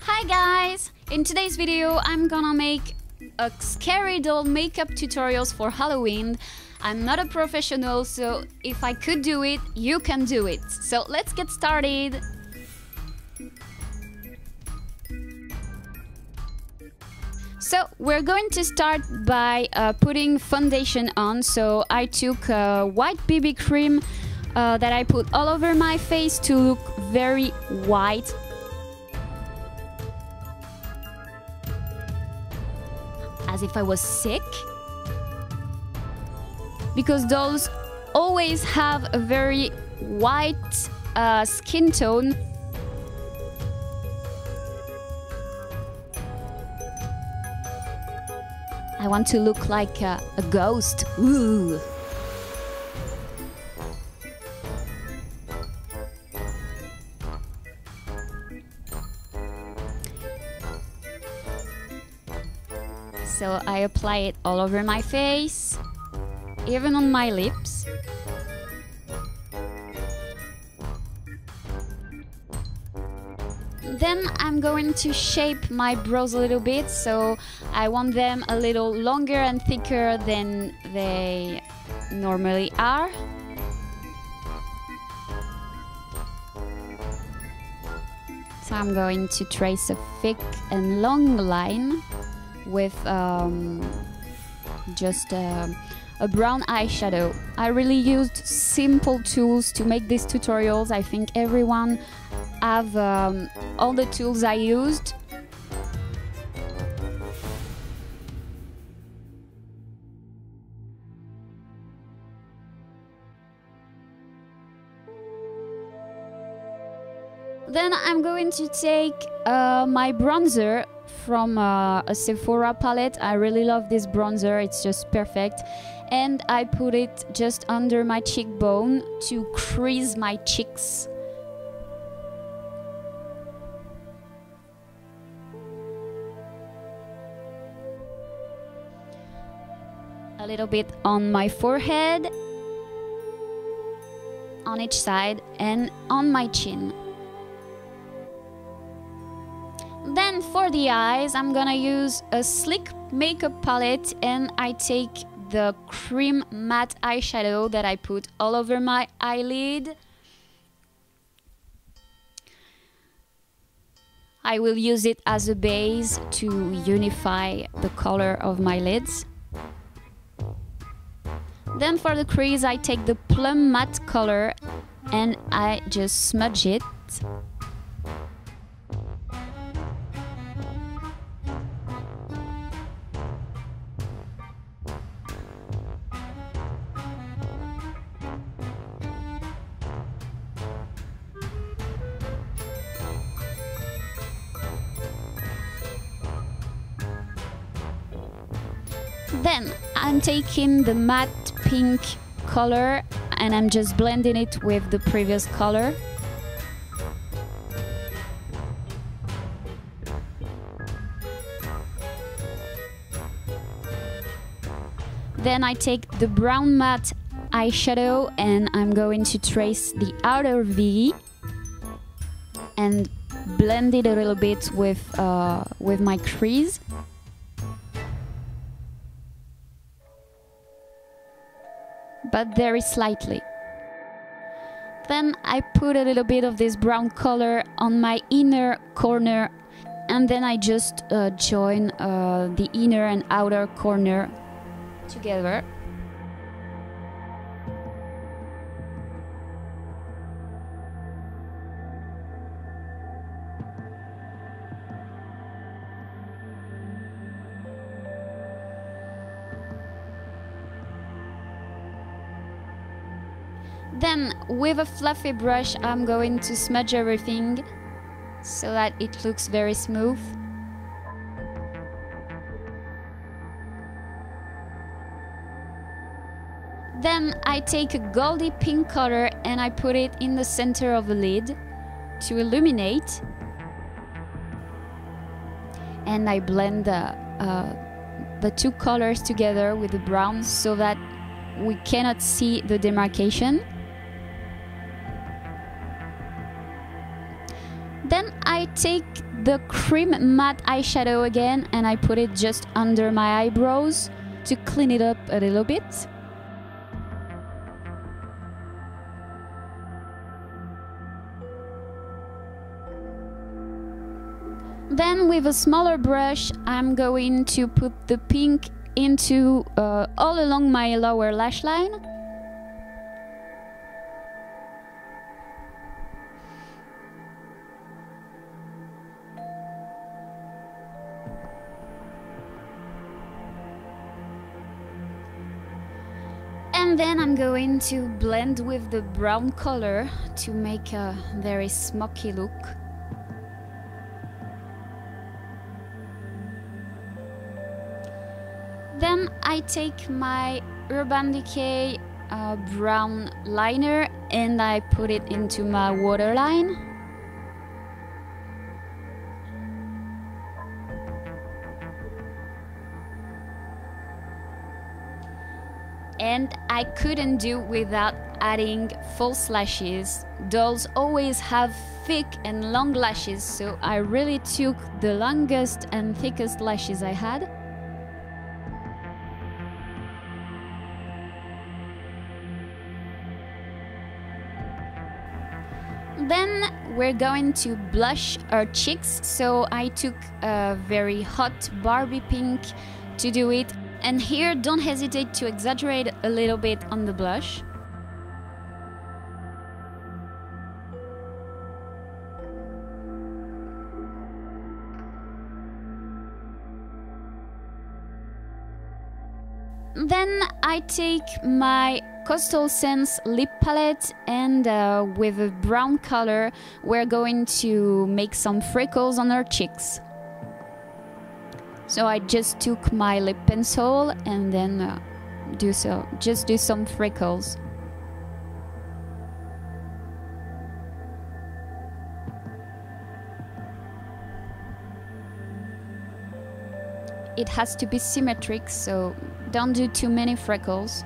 Hi guys! In today's video I'm gonna make a scary doll makeup tutorials for Halloween. I'm not a professional, so if I could do it, you can do it. So let's get started! So we're going to start by putting foundation on. So I took a white BB cream that I put all over my face to look very white. As if I was sick. Because dolls always have a very white skin tone. I want to look like a ghost. Ooh. So I apply it all over my face, even on my lips. Then I'm going to shape my brows a little bit, so I want them a little longer and thicker than they normally are. So I'm going to trace a thick and long line with just a brown eyeshadow. I really used simple tools to make these tutorials. I think everyone have all the tools I used. Then I'm going to take my bronzer from a Sephora palette. I really love this bronzer, it's just perfect. And I put it just under my cheekbone to crease my cheeks. A little bit on my forehead, on each side, and on my chin. Then for the eyes, I'm gonna use a slick makeup palette and I take the cream matte eyeshadow that I put all over my eyelid. I will use it as a base to unify the color of my lids. Then for the crease, I take the plum matte color and I just smudge it. Then I'm taking the matte pink color and I'm just blending it with the previous color. Then I take the brown matte eyeshadow and I'm going to trace the outer V and blend it a little bit with my crease. But very slightly. Then I put a little bit of this brown color on my inner corner and then I just join the inner and outer corner together. Then, with a fluffy brush, I'm going to smudge everything so that it looks very smooth. Then I take a goldy pink color and I put it in the center of the lid to illuminate. And I blend the two colors together with the brown so that we cannot see the demarcation. Then I I take the cream matte eyeshadow again and I put it just under my eyebrows to clean it up a little bit. Then with a smaller brush, I'm going to put the pink into all along my lower lash line. And then I'm going to blend with the brown color to make a very smoky look. Then I take my Urban Decay brown liner and I put it into my waterline. And I couldn't do without adding false lashes. Dolls always have thick and long lashes, so I really took the longest and thickest lashes I had. Then we're going to blush our cheeks, so I took a very hot Barbie pink to do it. And here, don't hesitate to exaggerate a little bit on the blush. Then I take my Coastal Sense lip palette and with a brown color, we're going to make some freckles on our cheeks. So I just took my lip pencil and then just do some freckles. It has to be symmetric, so don't do too many freckles.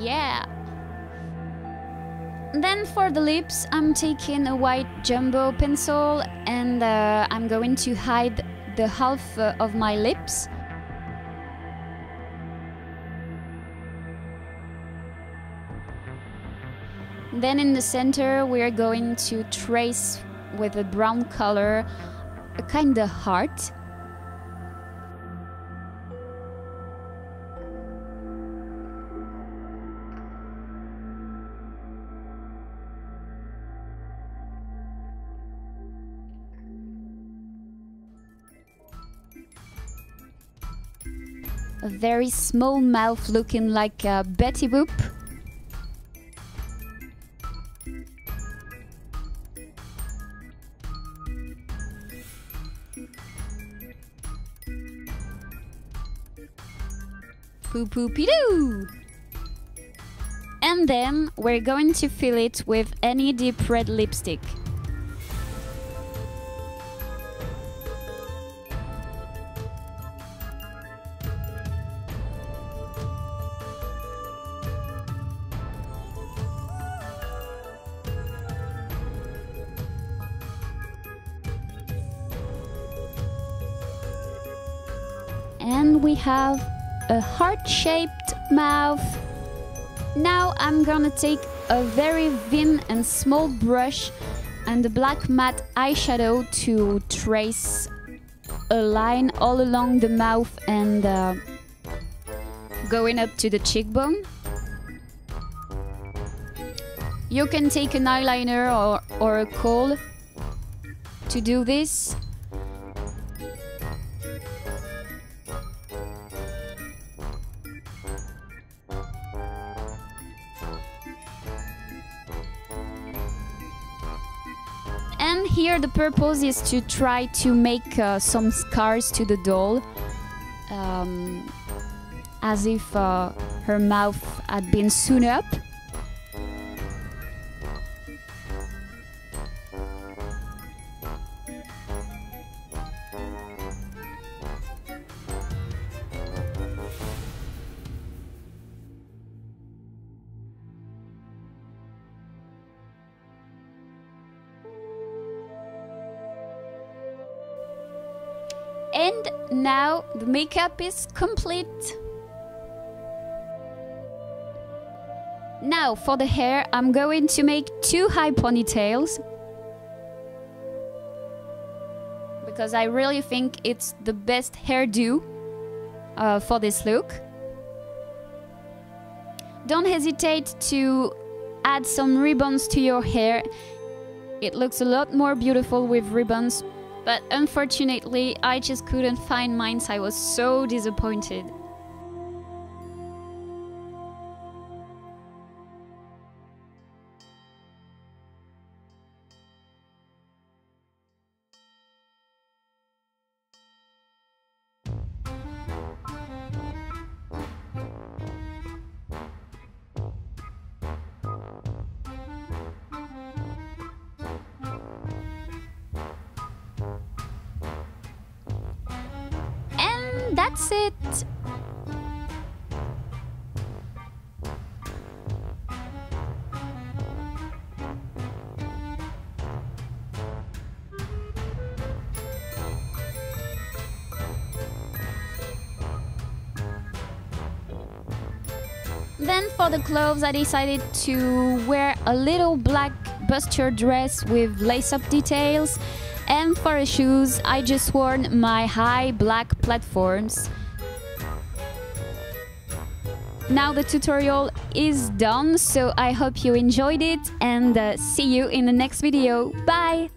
Yeah! Then for the lips, I'm taking a white jumbo pencil and I'm going to hide the half of my lips. Then in the center, we're going to trace with a brown color a kind of heart. A very small mouth looking like Betty Boop. Poo-poo-pee-doo! And then we're going to fill it with any deep red lipstick. And we have a heart-shaped mouth. Now I'm gonna take a very thin and small brush and a black matte eyeshadow to trace a line all along the mouth and going up to the cheekbone. You can take an eyeliner or a coal to do this. And here the purpose is to try to make some scars to the doll, as if Her mouth had been sewn up. And now the makeup is complete. Now for the hair, I'm going to make two high ponytails, because I really think it's the best hairdo for this look. Don't hesitate to add some ribbons to your hair. It looks a lot more beautiful with ribbons. But unfortunately, I just couldn't find mine, so I was so disappointed. That's it! Then for the clothes, I decided to wear a little black bustier dress with lace-up details. And for the shoes, I just wore my high black platforms. Now the tutorial is done, so I hope you enjoyed it, and see you in the next video. Bye!